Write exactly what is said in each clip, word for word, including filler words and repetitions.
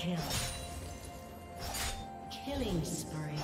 kill. Killing spree.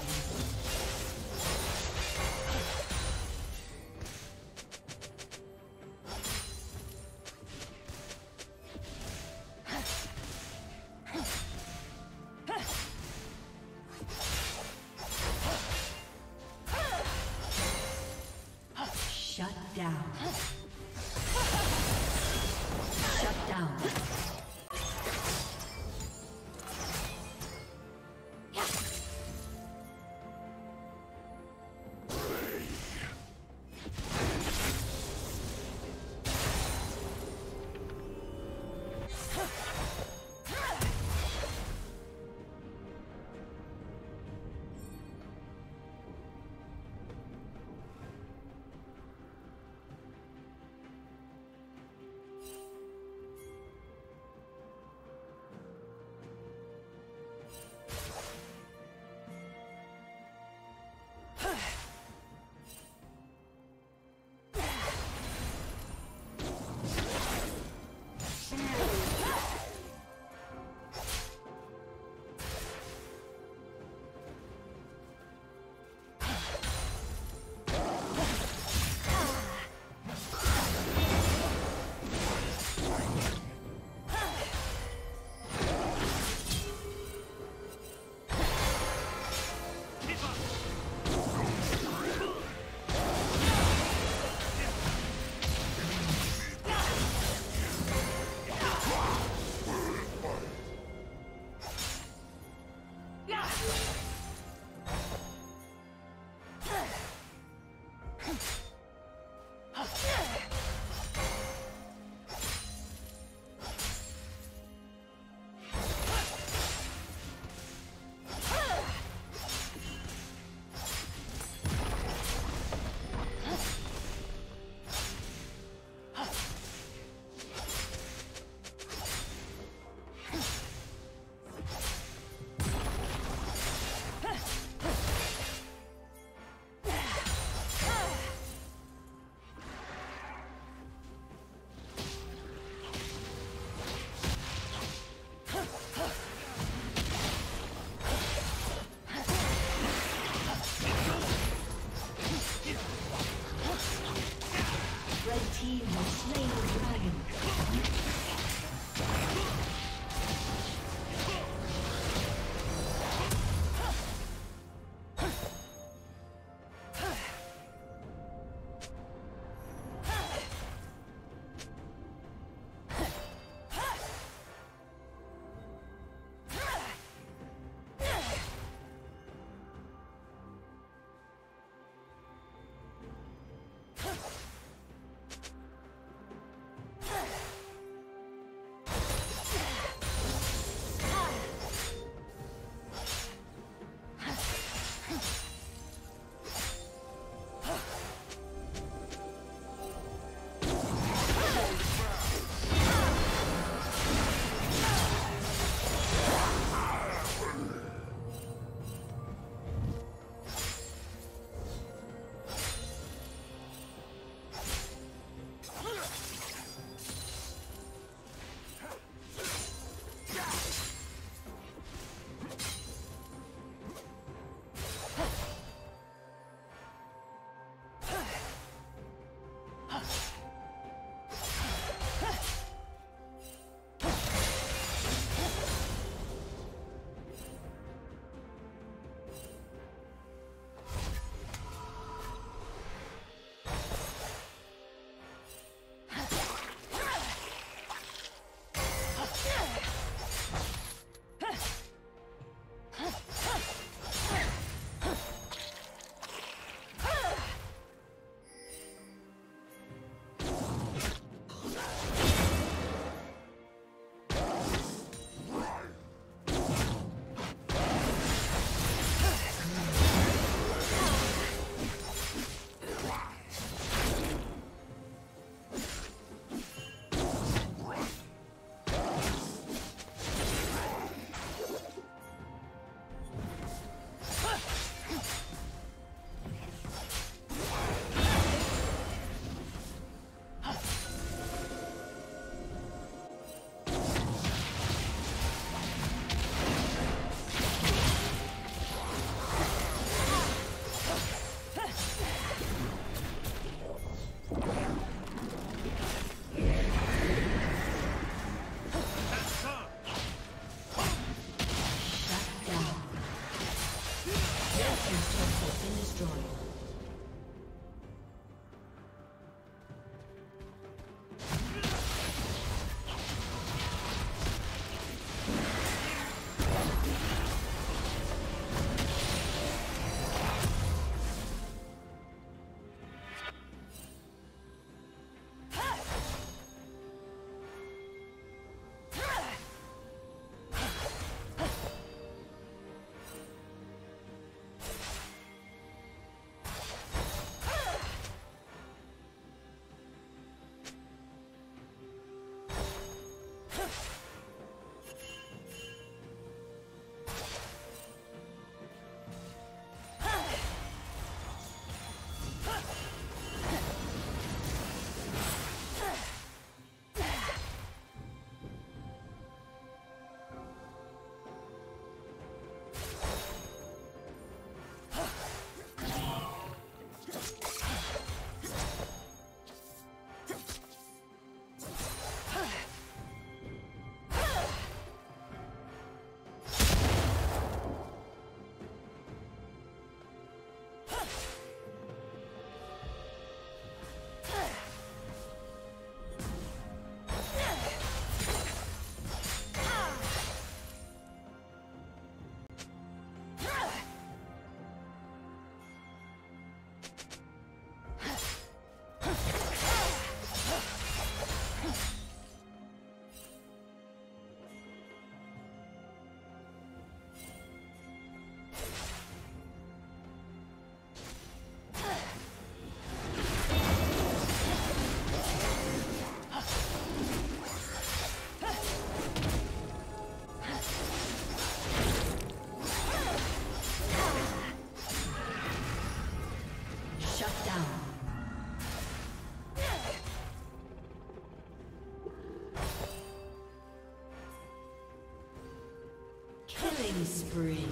Killing spree.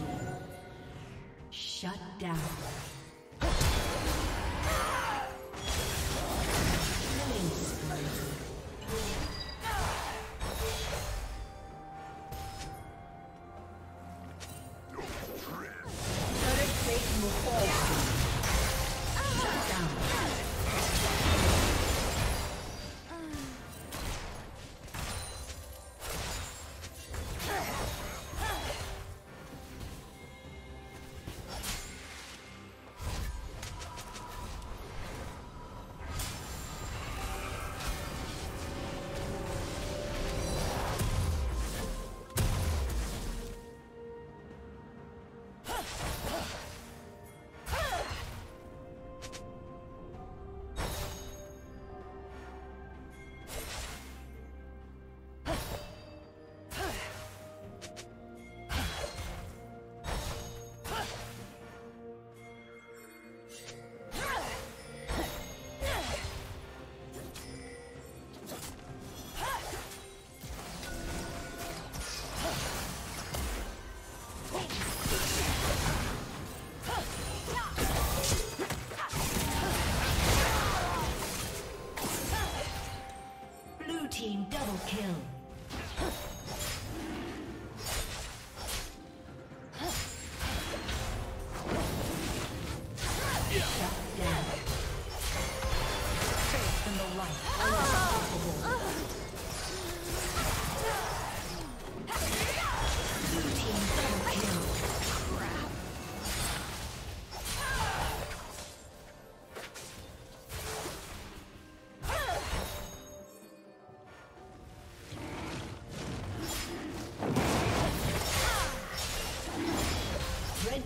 Shut down. Killing spree.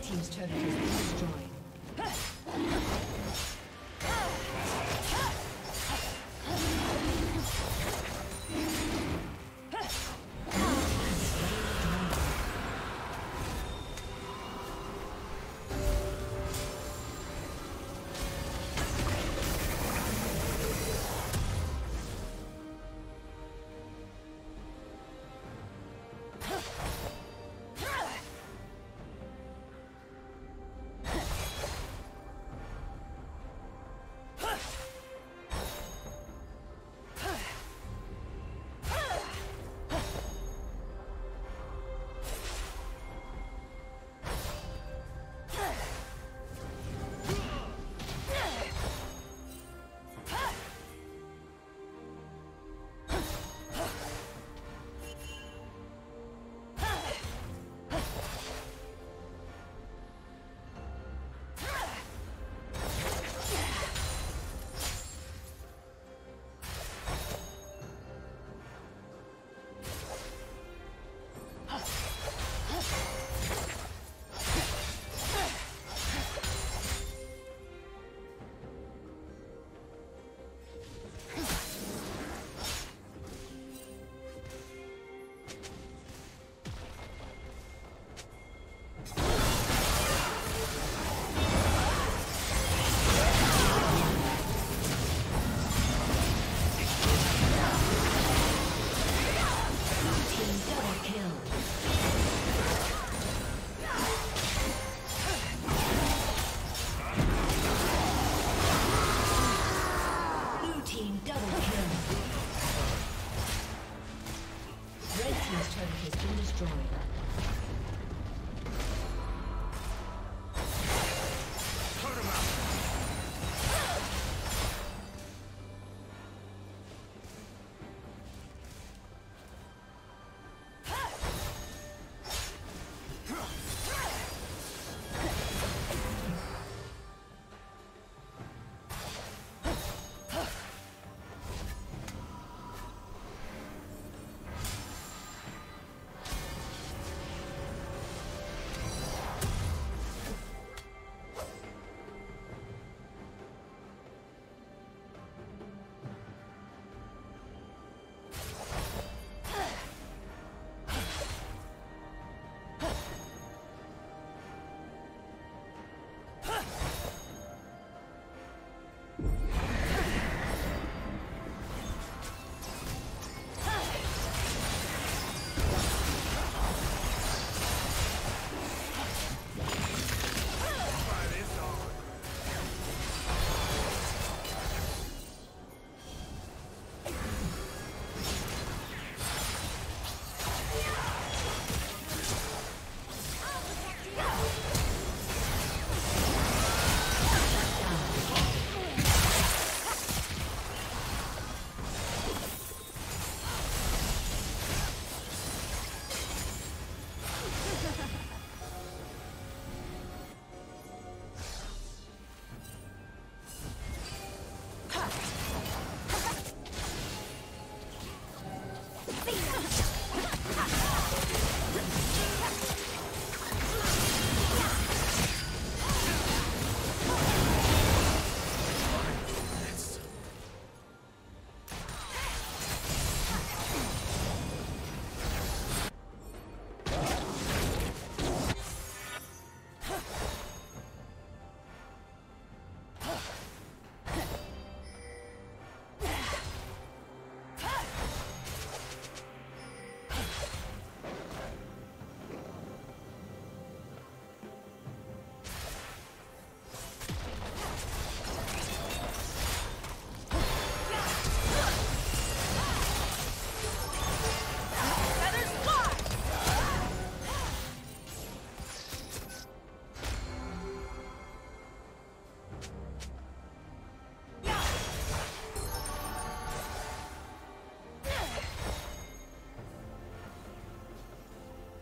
Team's turret has been destroyed.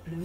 Blue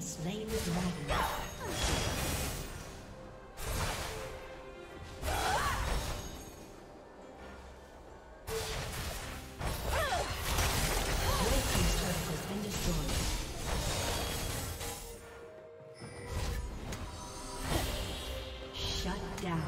Slain the dragon. Shut down.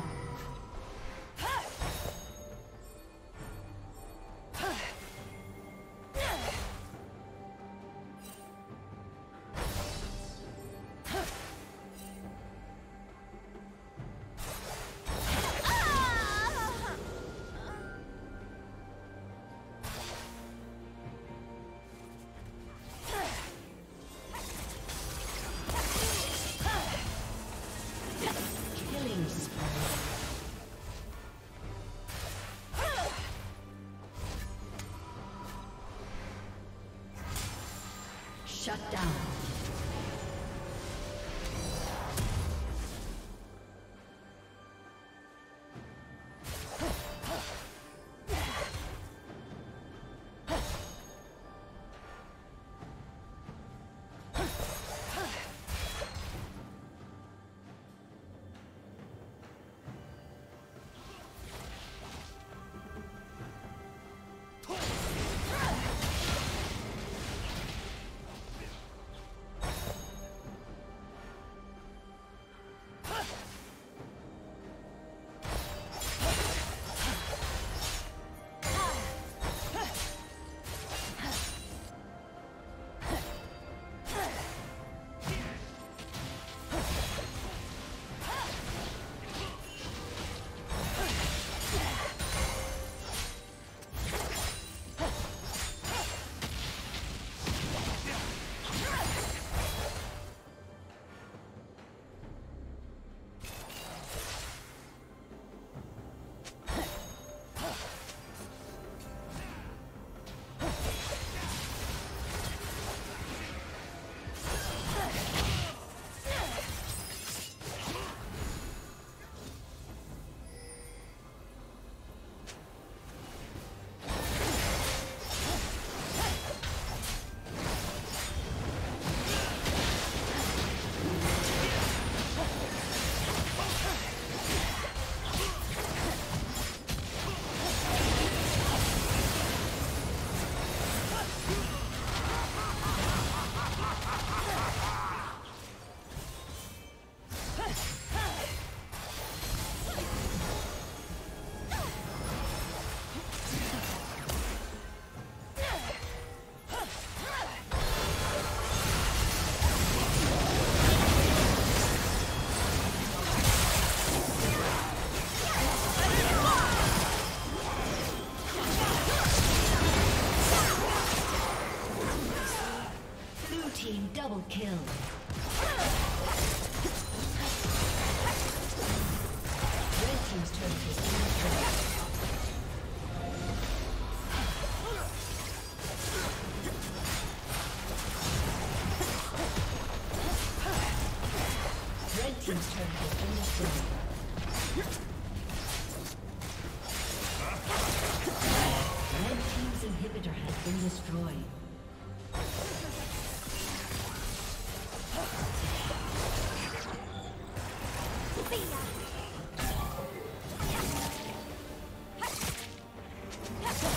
Let's go.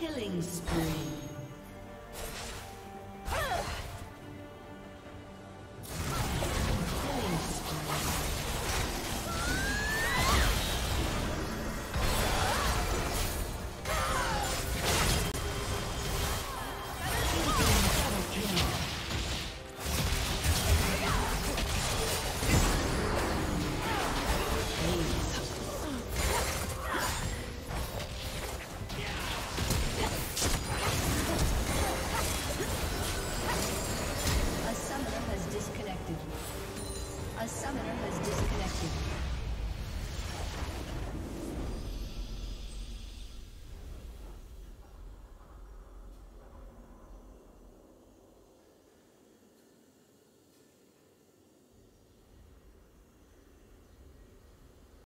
Killing spree. A summoner has disconnected.